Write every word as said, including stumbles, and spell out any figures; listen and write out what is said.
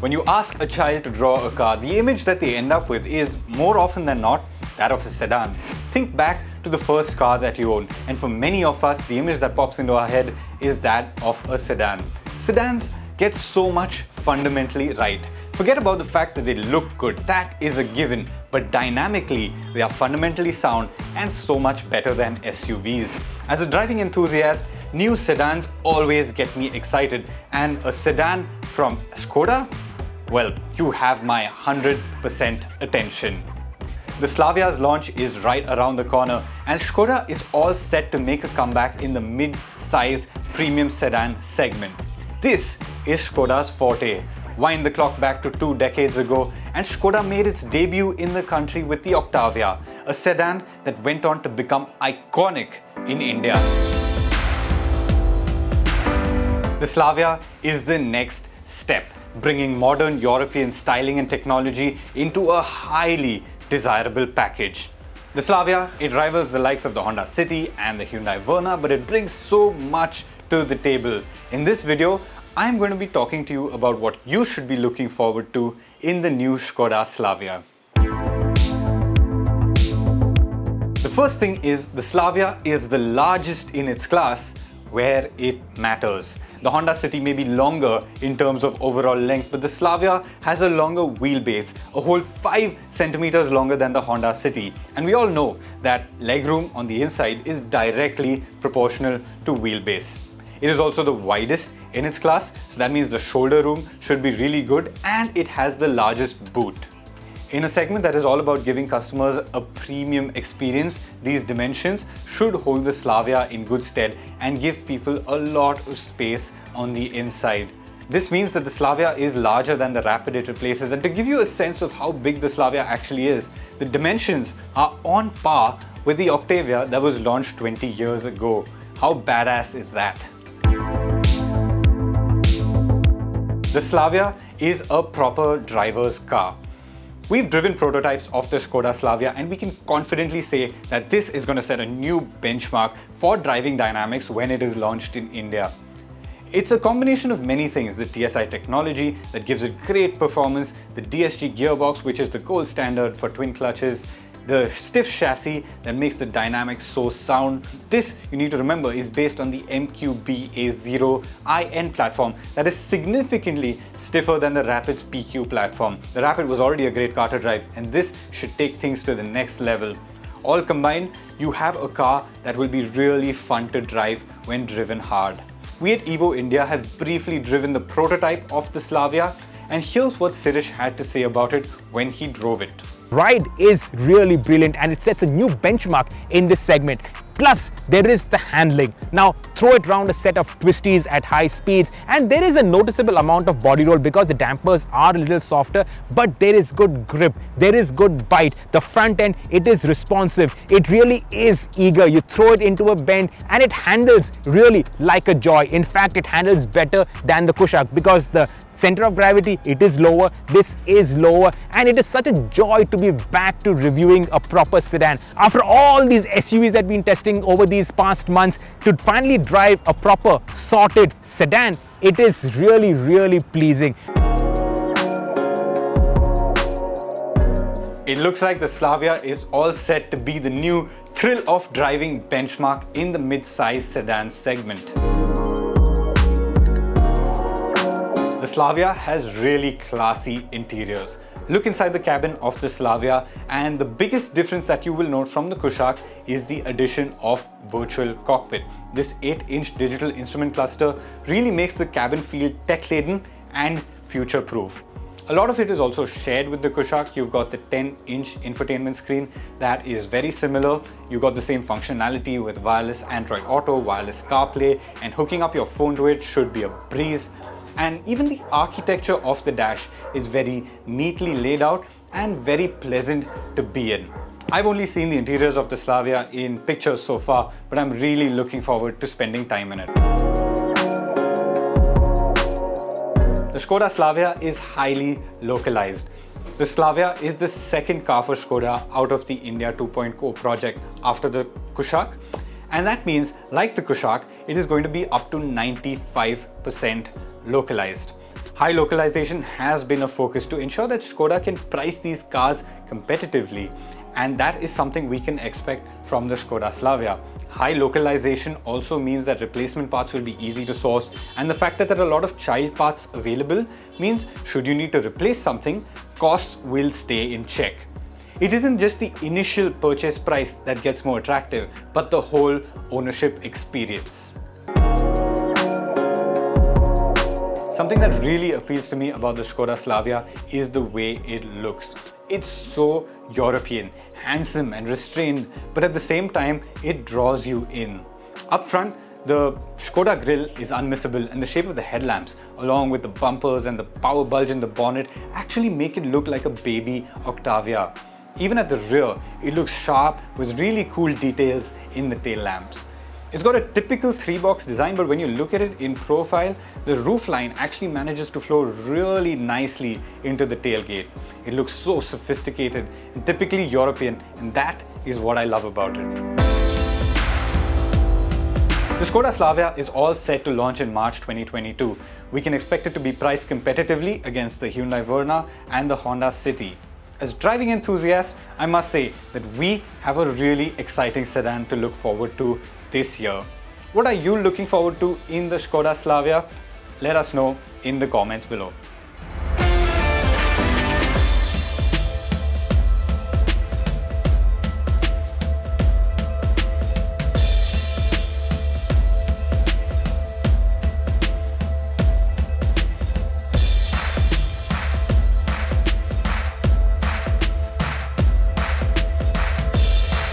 When you ask a child to draw a car, the image that they end up with is, more often than not, that of a sedan. Think back to the first car that you owned, and for many of us, the image that pops into our head is that of a sedan. Sedans get so much fundamentally right. Forget about the fact that they look good, that is a given, but dynamically, they are fundamentally sound and so much better than S U Vs. As a driving enthusiast, new sedans always get me excited, and a sedan from Skoda? Well, you have my one hundred percent attention. The Slavia's launch is right around the corner, and Skoda is all set to make a comeback in the mid-size premium sedan segment. This is Skoda's forte. Wind the clock back to two decades ago, and Skoda made its debut in the country with the Octavia, a sedan that went on to become iconic in India. The Slavia is the next step, bringing modern European styling and technology into a highly desirable package. The Slavia, it rivals the likes of the Honda City and the Hyundai Verna, but it brings so much to the table. In this video, I'm going to be talking to you about what you should be looking forward to in the new Skoda Slavia. The first thing is, the Slavia is the largest in its class where it matters. The Honda City may be longer in terms of overall length, but the Slavia has a longer wheelbase, a whole five centimeters longer than the Honda City. And we all know that legroom on the inside is directly proportional to wheelbase. It is also the widest in its class, so that means the shoulder room should be really good, and it has the largest boot. In a segment that is all about giving customers a premium experience, these dimensions should hold the Slavia in good stead and give people a lot of space on the inside. This means that the Slavia is larger than the Rapid it replaces, and to give you a sense of how big the Slavia actually is, the dimensions are on par with the Octavia that was launched twenty years ago. How badass is that? The Slavia is a proper driver's car. We've driven prototypes of the Skoda Slavia, and we can confidently say that this is going to set a new benchmark for driving dynamics when it is launched in India. It's a combination of many things: the T S I technology that gives it great performance, the D S G gearbox, which is the gold standard for twin clutches, the stiff chassis that makes the dynamics so sound. This, you need to remember, is based on the M Q B A zero I N platform that is significantly stiffer than the Rapid's P Q platform. The Rapid was already a great car to drive, and this should take things to the next level. All combined, you have a car that will be really fun to drive when driven hard. We at Evo India have briefly driven the prototype of the Slavia, and here's what Sirish had to say about it when he drove it. Ride is really brilliant, and it sets a new benchmark in this segment. Plus, there is the handling. Now, throw it round a set of twisties at high speeds, and there is a noticeable amount of body roll because the dampers are a little softer, but there is good grip, there is good bite. The front end, it is responsive, it really is eager. You throw it into a bend and it handles really like a joy. In fact, it handles better than the Kushaq because the center of gravity, it is lower, this is lower, and it is such a joy to be back to reviewing a proper sedan. After all these S U Vs that we've been testing over these past months, to finally drive a proper sorted sedan, it is really, really pleasing. It looks like the Slavia is all set to be the new thrill of driving benchmark in the mid-size sedan segment. The Slavia has really classy interiors. Look inside the cabin of the Slavia, and the biggest difference that you will note from the Kushaq is the addition of virtual cockpit. This eight inch digital instrument cluster really makes the cabin feel tech-laden and future-proof. A lot of it is also shared with the Kushaq. You've got the ten inch infotainment screen that is very similar. You've got the same functionality with wireless Android Auto, wireless CarPlay, and hooking up your phone to it should be a breeze. And even the architecture of the dash is very neatly laid out and very pleasant to be in. I've only seen the interiors of the Slavia in pictures so far, but I'm really looking forward to spending time in it. The Skoda Slavia is highly localized. The Slavia is the second car for Skoda out of the India two point oh project after the Kushaq. And that means, like the Kushaq, it is going to be up to ninety-five percent localized. High localization has been a focus to ensure that Skoda can price these cars competitively, and that is something we can expect from the Skoda Slavia. High localization also means that replacement parts will be easy to source, and the fact that there are a lot of child parts available means should you need to replace something, costs will stay in check. It isn't just the initial purchase price that gets more attractive, but the whole ownership experience. Something that really appeals to me about the Skoda Slavia is the way it looks. It's so European, handsome and restrained, but at the same time, it draws you in. Up front, the Skoda grille is unmissable, and the shape of the headlamps, along with the bumpers and the power bulge in the bonnet, actually make it look like a baby Octavia. Even at the rear, it looks sharp with really cool details in the tail lamps. It's got a typical three-box design, but when you look at it in profile, the roofline actually manages to flow really nicely into the tailgate. It looks so sophisticated and typically European, and that is what I love about it. The Skoda Slavia is all set to launch in March twenty twenty-two. We can expect it to be priced competitively against the Hyundai Verna and the Honda City. As driving enthusiasts, I must say that we have a really exciting sedan to look forward to this year. What are you looking forward to in the Skoda Slavia? Let us know in the comments below.